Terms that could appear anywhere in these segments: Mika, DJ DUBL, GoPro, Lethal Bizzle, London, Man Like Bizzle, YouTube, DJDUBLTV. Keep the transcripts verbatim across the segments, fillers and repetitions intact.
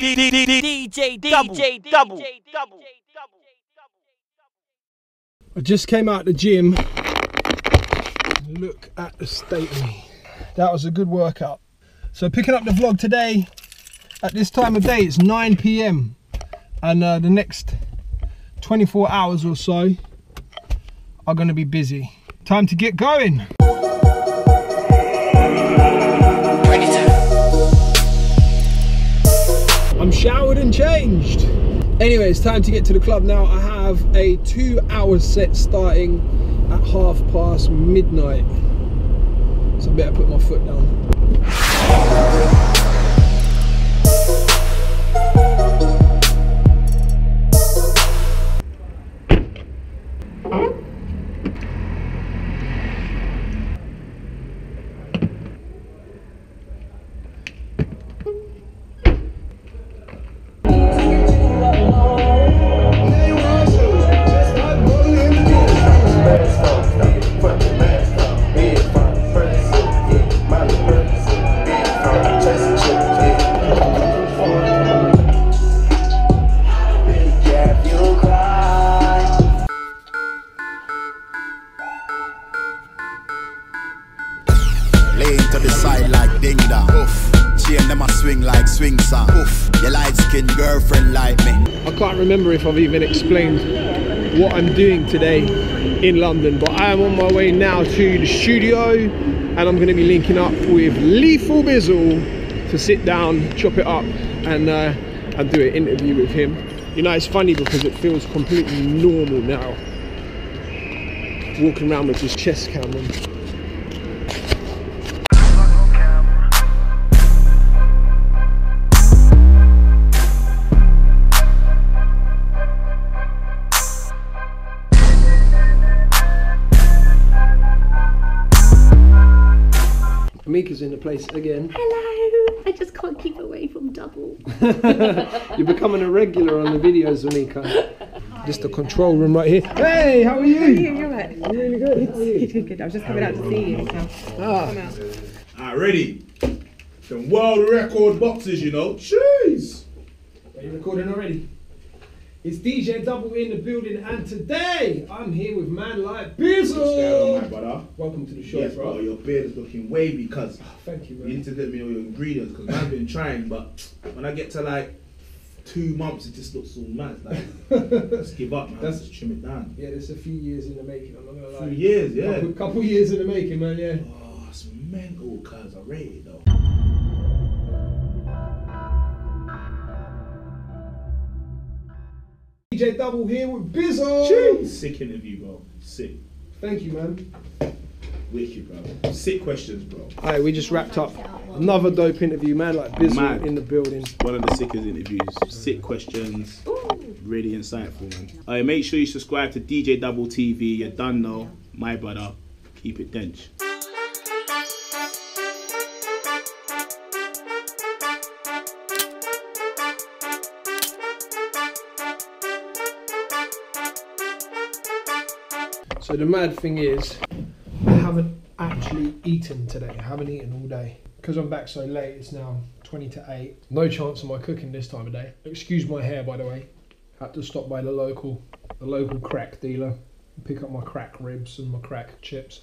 D J D J D J D J I just came out the gym. Look at the state of me. That was a good workout. So picking up the vlog today at this time of day, it's nine P M and uh, the next twenty-four hours or so are going to be busy. Time to get going. I'm showered and changed. Anyway, it's time to get to the club now. I have a two hour set starting at half past midnight. So I better put my foot down. Remember if I've even explained what I'm doing today in London, but I am on my way now to the studio and I'm going to be linking up with Lethal Bizzle to sit down, chop it up and, uh, and do an interview with him. You know, it's funny because it feels completely normal now walking around with his chest cam on. Mika's in the place again. Hello! I just can't keep away from double. You're becoming a regular on the videos with Mika. Just the control room right here. Hey, how are you? How are you? You're right. You're really good. How are you? Good, good, good. I was just coming out to see you. So. Ah. Alright, ready. The world record boxes, you know. Jeez! Are you recording already? It's D J D U B L in the building, and today I'm here with Man Like Bizzle. What's going on, my brother? Welcome to the show, yes, bro. bro. Your beard is looking wavy, because oh, thank you, bro. You need to let me know your ingredients, because I've been trying, but when I get to like two months, it just looks all mad. Like, just give up, man. That's, just trim it down. Yeah, there's a few years in the making. I'm not gonna lie. Few years, yeah. Couple, couple years in the making, man. Yeah. Oh, it's mental, cause I rate it though. D J D U B L here with Bizzle. Jeez. Sick interview, bro. Sick. Thank you, man. Wicked, bro. Sick questions, bro. Alright, we just wrapped up another dope interview, Man Like Bizzle man. in the building. One of the sickest interviews. Sick questions. Ooh. Really insightful, man. Alright, make sure you subscribe to D J D U B L T V. You done know, my brother. Keep it dench. So the mad thing is, I haven't actually eaten today. I haven't eaten all day. Because I'm back so late, it's now twenty to eight. No chance of my cooking this time of day. Excuse my hair, by the way. Had to stop by the local, the local crack dealer and pick up my crack ribs and my crack chips.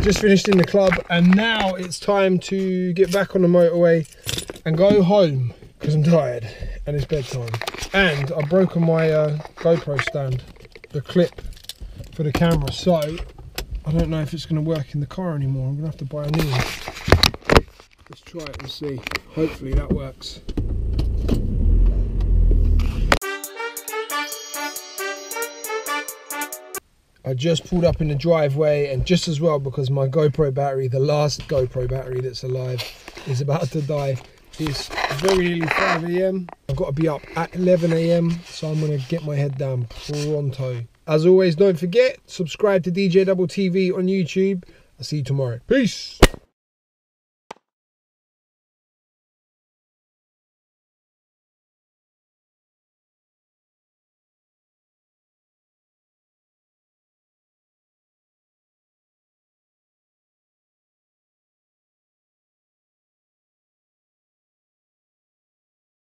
Just finished in the club and now it's time to get back on the motorway and go home because I'm tired and it's bedtime. And I've broken my uh, GoPro stand, the clip for the camera, so I don't know if it's going to work in the car anymore. I'm going to have to buy a new one. Let's try it and see. Hopefully that works. I just pulled up in the driveway, and just as well because my GoPro battery, the last GoPro battery that's alive, is about to die. It's very nearly five A M I've got to be up at eleven A M so I'm going to get my head down pronto. As always, don't forget, subscribe to D J double T V on YouTube. I'll see you tomorrow. Peace.